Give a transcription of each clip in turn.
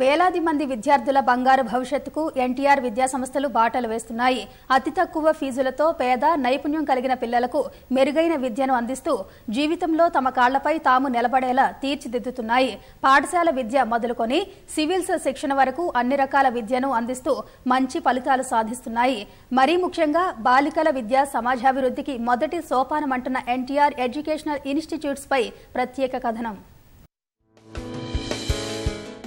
వేలాది మంది విద్యార్థుల బంగారు భవిష్యత్తుకు ఎన్టీఆర్ విద్యా సంస్థలు బాటలు వేస్తున్నాయి. అతి తక్కువ ఫీజులతో పేద నైపుణ్యం కలిగిన పిల్లలకు మెరుగైన విద్యను అందిస్తూ జీవితంలో తమ కాళ్లపై తాము నిలబడేలా తీర్చిదిద్దుతున్నాయి. పాఠశాల విద్య మొదలుకొని సివిల్స్ శిక్షణ వరకు అన్ని రకాల విద్యను అందిస్తూ మంచి ఫలితాలు సాధిస్తున్నాయి. మరీ ముఖ్యంగా బాలికల విద్య సమాజాభివృద్ధికి మొదటి సోపానమంటున్న ఎన్టీఆర్ ఎడ్యుకేషనల్ ఇన్స్టిట్యూట్స్ పై ప్రత్యేక కథనం.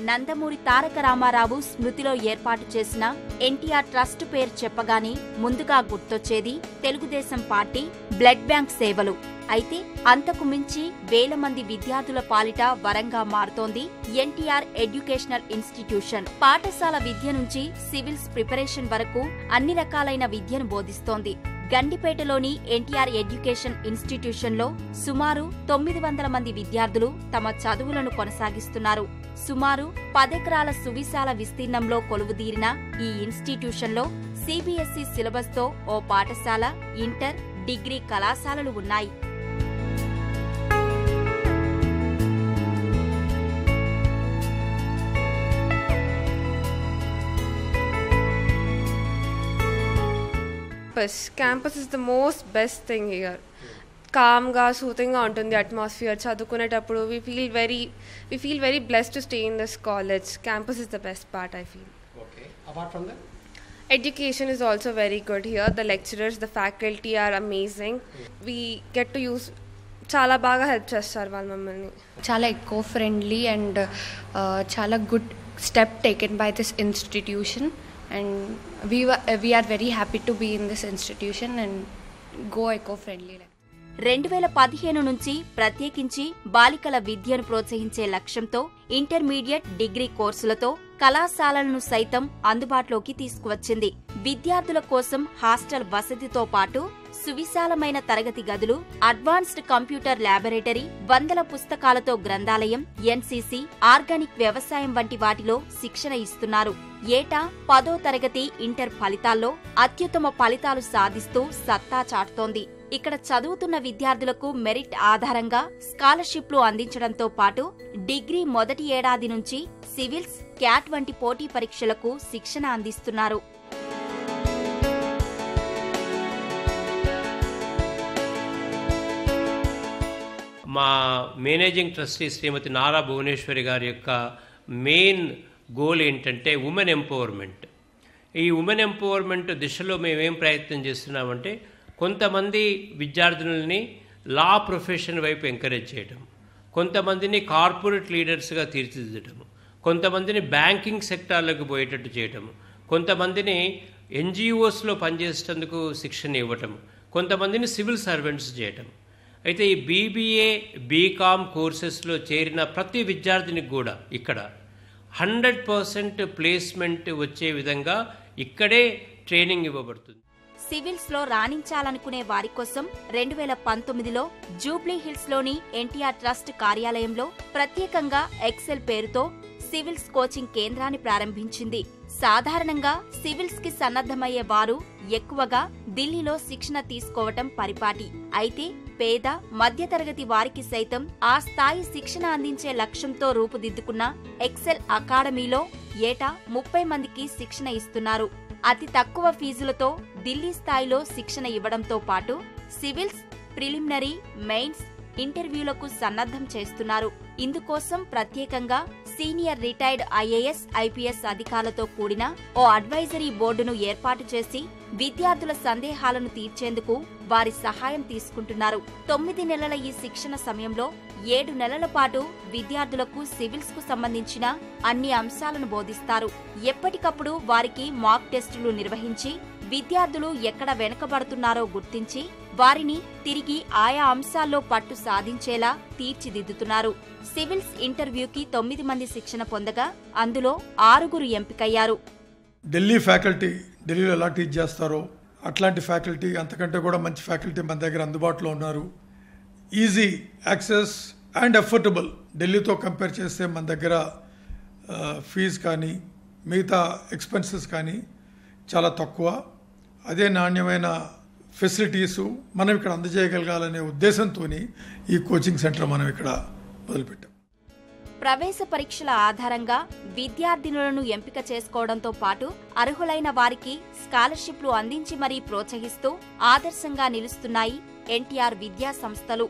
నందమూరి తారక రామారావు స్మృతిలో ఏర్పాటు చేసిన ఎన్టీఆర్ ట్రస్ట్ పేరు చెప్పగానే ముందుగా గుర్తొచ్చేది తెలుగుదేశం పార్టీ బ్లడ్ బ్యాంక్ సేవలు. అయితే అంతకు మించి వేల మంది విద్యార్థుల పాలిట వరంగా మారుతోంది ఎన్టీఆర్ ఎడ్యుకేషనల్ ఇన్స్టిట్యూషన్. పాఠశాల విద్య నుంచి సివిల్స్ ప్రిపరేషన్ వరకు అన్ని రకాలైన విద్యను బోధిస్తోంది. గండిపేటలోని ఎన్టీఆర్ ఎడ్యుకేషన్ ఇన్స్టిట్యూషన్లో సుమారు 900 మంది విద్యార్థులు తమ చదువులను కొనసాగిస్తున్నారు. సుమారు 10 ఎకరాల సువిశాల విస్తీర్ణంలో కొలువుదీరిన ఈ ఇన్స్టిట్యూషన్లో సిబిఎస్ఈ సిలబస్తో ఓ పాఠశాల, ఇంటర్, డిగ్రీ కళాశాలలు ఉన్నాయి. Campus is the most best thing here. Calm ga, soothing ga untundi atmosphere. Chadukunettappudu we feel very blessed to stay in this college. Campus is the best part, I feel. Okay. Apart from that, education is also very good here. The lecturers, the faculty are amazing. We get to use చాలా బాగా help చేస్తారు వాళ్ళు మమ్మల్ని. చాలా eco friendly and చాలా good step taken by this institution. And we are very happy to be in this institution and go eco-friendly. 2015 నుంచి ప్రత్యేకించి బాలికల విద్యను ప్రోత్సహించే లక్ష్యంతో ఇంటర్మీడియట్, డిగ్రీ కోర్సులతో కళాశాలలను సైతం అందుబాటులోకి తీసుకువచ్చింది. విద్యార్థుల కోసం హాస్టల్ వసతితో పాటు సువిశాలమైన తరగతి గదులు, అడ్వాన్స్డ్ కంప్యూటర్ ల్యాబొరేటరీ, 100 పుస్తకాలతో గ్రంథాలయం, ఎన్సీసీ, ఆర్గానిక్ వ్యవసాయం వంటి వాటిలో శిక్షణ ఇస్తున్నారు. ఏటా 10వ తరగతి, ఇంటర్ ఫలితాల్లో అత్యుత్తమ ఫలితాలు సాధిస్తూ సత్తా చాటుతోంది. ఇక్కడ చదువుతున్న విద్యార్థులకు మెరిట్ ఆధారంగా స్కాలర్షిప్లు అందించడంతో పాటు డిగ్రీ మొదటి ఏడాది నుంచి సివిల్స్, క్యాట్ వంటి పోటీ పరీక్షలకు శిక్షణ అందిస్తున్నారు. మా మేనేజింగ్ ట్రస్టీ శ్రీమతి నారా భువనేశ్వరి గారి యొక్క మెయిన్ గోల్ ఏంటంటే ఉమెన్ ఎంపవర్మెంట్. ఈ ఉమెన్ ఎంపవర్మెంట్ దిశలో మేమేం ప్రయత్నం చేస్తున్నామంటే కొంతమంది విద్యార్థులని లా ప్రొఫెషన్ వైపు ఎంకరేజ్ చేయడం, కొంతమందిని కార్పొరేట్ లీడర్స్గా తీర్చిదిద్దడం, కొంతమందిని బ్యాంకింగ్ సెక్టార్లోకి పోయేటట్టు చేయడం, కొంతమందిని ఎన్జిఓస్లో పనిచేసేటందుకు శిక్షణ ఇవ్వటం, కొంతమందిని సివిల్ సర్వెంట్స్ చేయటం. అయితే ఈ బీబీఏ, బీకామ్ కోర్సెస్లో చేరిన ప్రతి విద్యార్థినికి కూడా ఇక్కడ 100% ప్లేస్మెంట్ వచ్చే విధంగా ఇక్కడే ట్రైనింగ్ ఇవ్వబడుతుంది. సివిల్స్లో రాణించాలనుకునే వారి కోసం 2019లో జూబ్లీహిల్స్లోని ఎన్టీఆర్ ట్రస్ట్ కార్యాలయంలో ప్రత్యేకంగా ఎక్సెల్ పేరుతో సివిల్స్ కోచింగ్ కేంద్రాన్ని ప్రారంభించింది. సాధారణంగా సివిల్స్ కి సన్నద్ధమయ్యే వారు ఎక్కువగా ఢిల్లీలో శిక్షణ తీసుకోవటం పరిపాటి. అయితే పేద మధ్యతరగతి వారికి సైతం ఆ స్థాయి శిక్షణ అందించే లక్ష్యంతో రూపుదిద్దుకున్న ఎక్సెల్ అకాడమీలో ఏటా 30 మందికి శిక్షణ ఇస్తున్నారు. అతి తక్కువ ఫీజులతో ఢిల్లీ స్థాయిలో శిక్షణ ఇవ్వడంతో పాటు సివిల్స్, ప్రిలిమినరీ, మెయిన్స్, ఇంటర్వ్యూలకు సన్నద్ధం చేస్తున్నారు. ఇందుకోసం ప్రత్యేకంగా సీనియర్ రిటైర్డ్ IAS, IPS అధికారులతో కూడిన ఓ అడ్వైజరీ బోర్డును ఏర్పాటు చేసి విద్యార్థుల సందేహాలను తీర్చేందుకు వారి సహాయం తీసుకుంటున్నారు. 9 నెలల ఈ శిక్షణ సమయంలో 7 నెలల పాటు విద్యార్థులకు సివిల్స్ కు సంబంధించిన అన్ని అంశాలను బోధిస్తారు. ఎప్పటికప్పుడు వారికి మాక్ టెస్టులు నిర్వహించి విద్యార్థులు ఎక్కడ వెనుకబడుతున్నారో గుర్తించి వారిని తిరిగి ఆయా అంశాల్లో పట్టు సాధించేలా తీర్చిదిద్దుతున్నారు. సివిల్స్ ఇంటర్వ్యూకి 9 మంది శిక్షణ పొందగా అందులో 6గురు ఎంపికయ్యారు. ఢిల్లీ ఫ్యాకల్టీ ఢిల్లీలో ఎలా టీచ్ చేస్తారో అట్లాంటి ఫ్యాకల్టీ, అంతకంటే కూడా మంచి ఫ్యాకల్టీ మన దగ్గర అందుబాటులో ఉన్నారు. Easy access and affordable. ఢిల్లీతో కంపేర్ చేస్తే మన దగ్గర ఫీజు కానీ మిగతా ఎక్స్పెన్సెస్ కానీ చాలా తక్కువ. అదే నాణ్యమైన ఫెసిలిటీసు మనం ఇక్కడ అందజేయగలగాలనే ఉద్దేశంతో ఈ కోచింగ్ సెంటర్ మనం ఇక్కడ మొదలుపెట్టాం. ప్రవేశ పరీక్షల ఆధారంగా విద్యార్థినులను ఎంపిక చేసుకోవడంతో పాటు అర్హులైన వారికి స్కాలర్‌షిప్లు అందించి మరీ ప్రోత్సహిస్తూ ఆదర్శంగా నిలుస్తున్నాయి ఎన్టీఆర్ విద్యా సంస్థలు.